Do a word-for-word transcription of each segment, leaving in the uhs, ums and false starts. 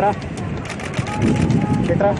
Petra. Petra.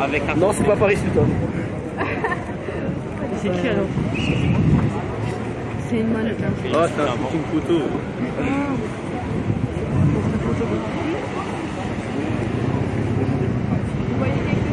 Avec un... Non, c'est pas Paris Hilton. C'est qui alors? C'est une mannequin. Oh, c'est une photo. Vous voyez quelque chose?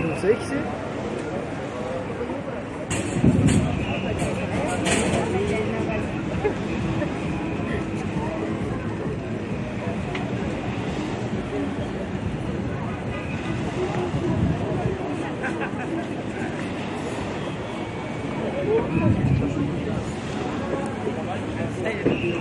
Vous savez qui c'est?